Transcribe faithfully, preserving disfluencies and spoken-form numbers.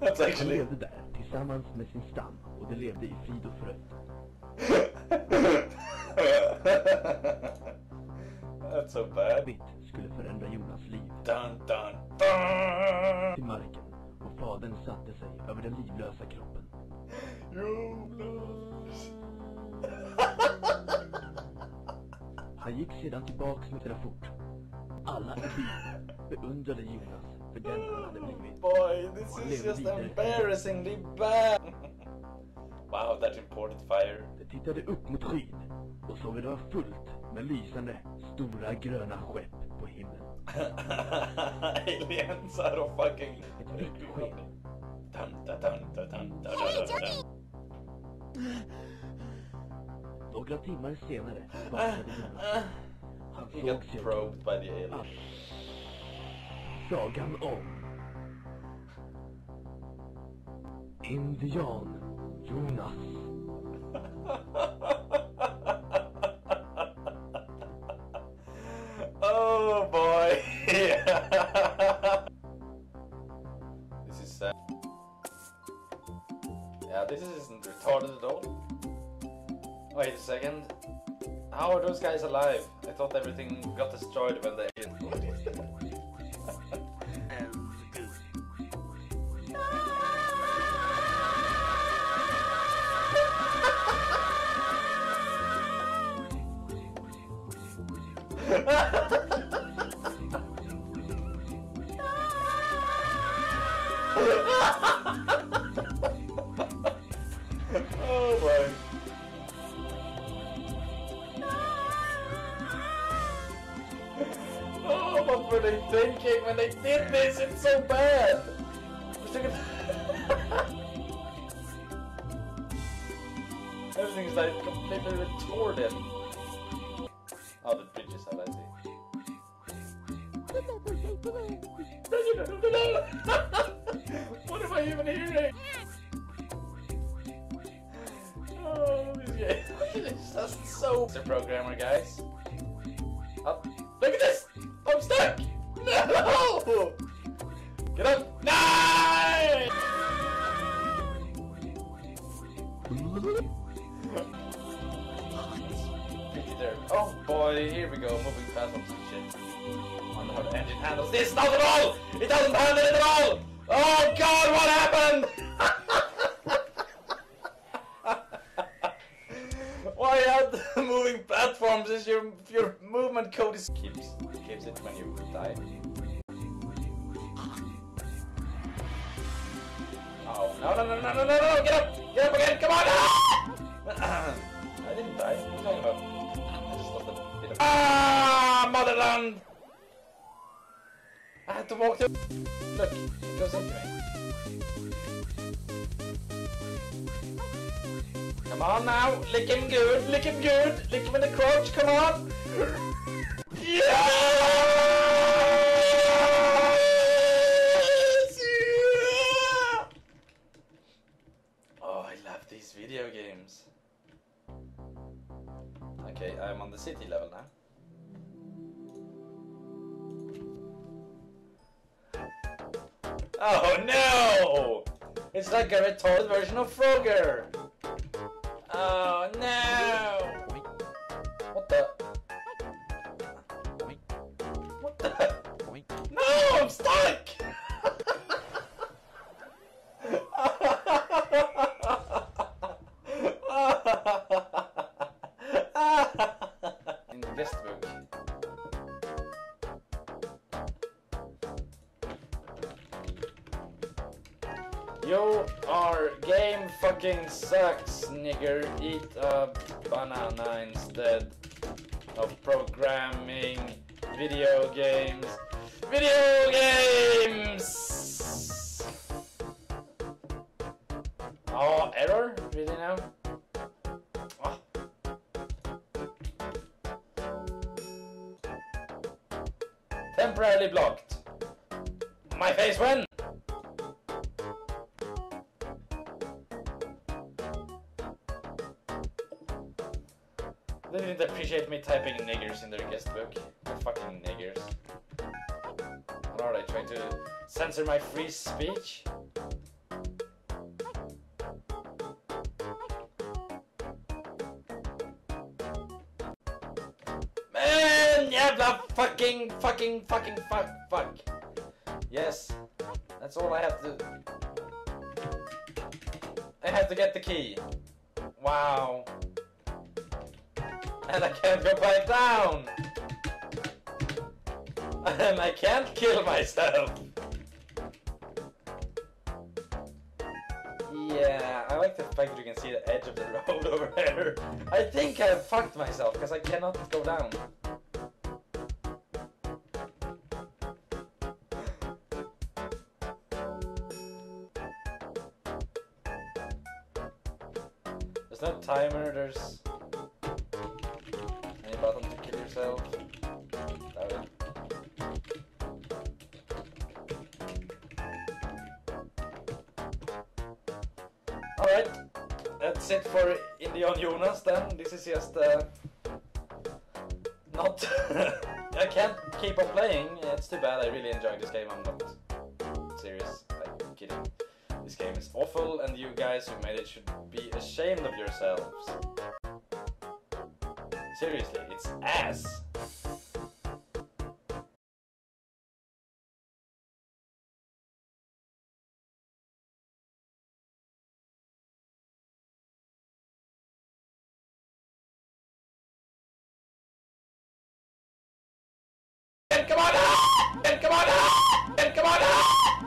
That's actually... Han levde där tillsammans med sin stam och de levde i frid och fröjd. That's so bad. Vitt skulle förändra Jonas liv. Dun, dun, dun. Till marken och fadern satte sig över den livlösa kroppen. Jonas! Han gick sedan tillbaks med fort. Alla i byn beundrade Jonas för den han hade blivit. Boy, this och is just embarrassingly bad. Wow, that important fire. De tittade upp mot skyn och såg det var fullt med lysande stora gröna skepp på himlen. Aliens out of fucking... Ett vitt skepp. Hey, Johnny! Några timmar senare vaknade Jonas. Han såg sig probed by the alien. Sagan om Indian Jonas. Oh boy. This is sad. Yeah, this isn't retarded at all. Wait a second. How are those guys alive? I thought everything got destroyed when they did. Oh my. What were they thinking when they did this? It's so bad! Everything's like completely retorted. Oh, the bridge is out, I see. What am I even hearing? Oh, this game is just so... It's a programmer, guys. Up. Look at this! I'm stuck! No! Get up! No! Oh boy, here we go, moving fast on some shit. I don't know how the engine handles this, not at all! It doesn't handle it at all! Oh god, what happened? Why add moving platforms if your, if your movement code is keeps keeps it when you die? Oh no no no no no no no! Get up! Get up again! Come on! Ah! I didn't die. What are you talking about? I just lost a bit of... Ah, motherland! I had to walk through. Look, it goes up to me. Come on now, lick him good, lick him good, lick him in the crotch, come on! Yes! Yeah! Oh, I love these video games. Okay, I'm on the city level now. Oh no! It's like a retarded version of Frogger! Oh no! What the? What the? No, I'm stuck! In the best book. You are game fucking sucks, nigger. Eat a banana instead of programming video games. Video games! Oh, error? Really now? Oh. Temporarily blocked. My face went! They didn't appreciate me typing niggers in their guest book. The fucking niggers. trying to censor my free speech. Man, yeah, the fucking, fucking, fucking, fuck, fuck. Yes, that's all I have to do. I have to get the key. Wow. And I can't go back down. And I can't kill myself. Yeah, I like the fact that you can see the edge of the road over there. I think I fucked myself because I cannot go down. There's no timer, there's any button to kill yourself. That Alright, that's it for Indian Jonas then. This is just uh, not... I can't keep on playing, it's too bad, I really enjoyed this game, I'm not serious, I'm kidding. This game is awful and you guys who made it should be ashamed of yourselves. Seriously, it's ass! Come on! Come on!